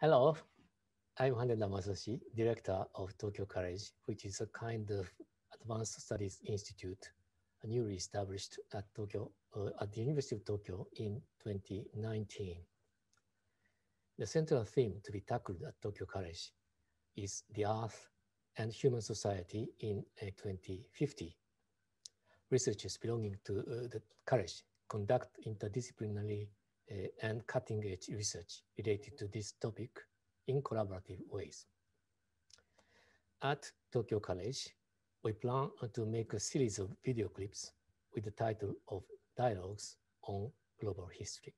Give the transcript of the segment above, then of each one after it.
Hello, I'm Haneda Masashi, director of Tokyo College, which is a kind of advanced studies institute newly established at Tokyo, at the University of Tokyo in 2019. The central theme to be tackled at Tokyo College is the Earth and Human Society in 2050. Researchers belonging to the college conduct interdisciplinary and cutting-edge research related to this topic in collaborative ways. At Tokyo College, we plan to make a series of video clips with the title of Dialogues on Global History.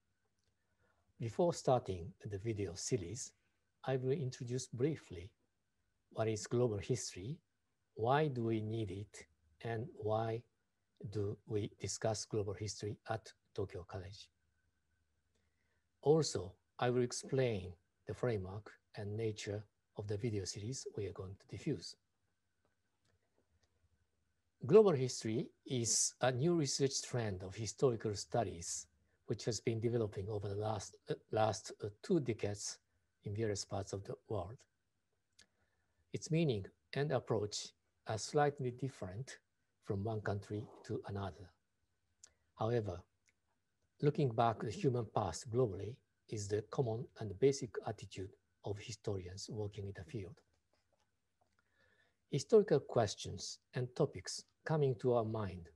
Before starting the video series, I will introduce briefly what is global history, why do we need it, and why do we discuss global history at Tokyo College. Also, I will explain the framework and nature of the video series we are going to diffuse. Global history is a new research trend of historical studies which has been developing over the last 2 decades in various parts of the world. Its meaning and approach are slightly different from one country to another. However, looking back at the human past globally is the common and basic attitude of historians working in the field. Historical questions and topics coming to our mind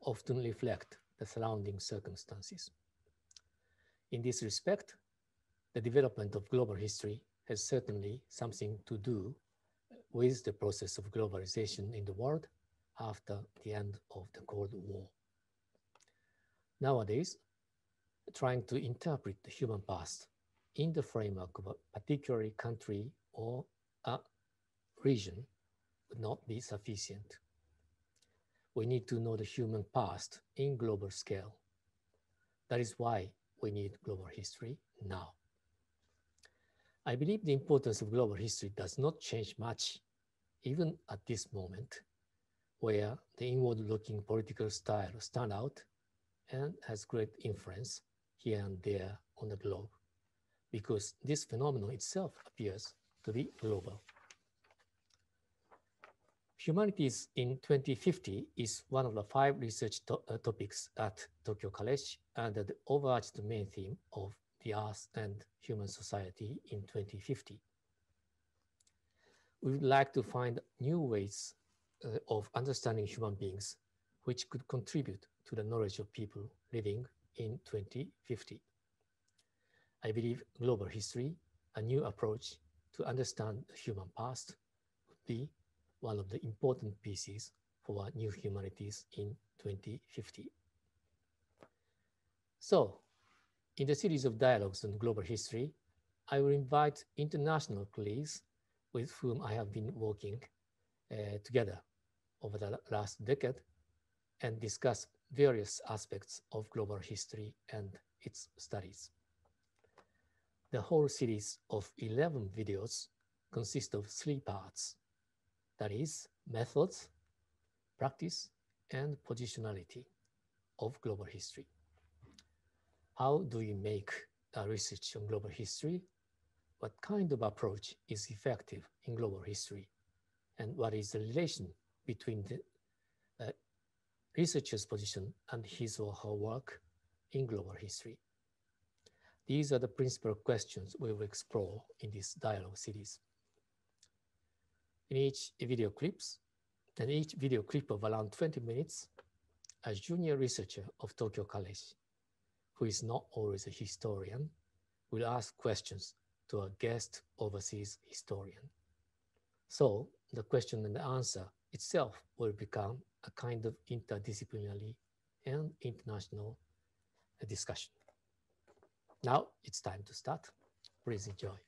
often reflect the surrounding circumstances. In this respect, the development of global history has certainly something to do with the process of globalization in the world after the end of the Cold War. Nowadays, trying to interpret the human past in the framework of a particular country or a region would not be sufficient. We need to know the human past in global scale. That is why we need global history now. I believe the importance of global history does not change much, even at this moment, where the inward-looking political style stands out and has great influence here and there on the globe, because this phenomenon itself appears to be global. Humanities in 2050 is one of the 5 research topics at Tokyo College under the overarching main theme of the Earth and Human Society in 2050. We would like to find new ways of understanding human beings which could contribute to the knowledge of people living in 2050. I believe global history, a new approach to understand the human past, would be one of the important pieces for our new humanities in 2050. So, in the series of dialogues on global history, I will invite international colleagues with whom I have been working together over the last decade and discuss various aspects of global history and its studies. The whole series of 11 videos consists of 3 parts. That is, methods, practice, and positionality of global history. How do we make research on global history? What kind of approach is effective in global history? And what is the relation between the researcher's position and his or her work in global history? These are the principal questions we will explore in this dialogue series. In each video clip of around 20 minutes, a junior researcher of Tokyo College, who is not always a historian, will ask questions to a guest overseas historian. So the question and the answer itself will become a kind of interdisciplinary and international discussion. Now it's time to start. Please enjoy.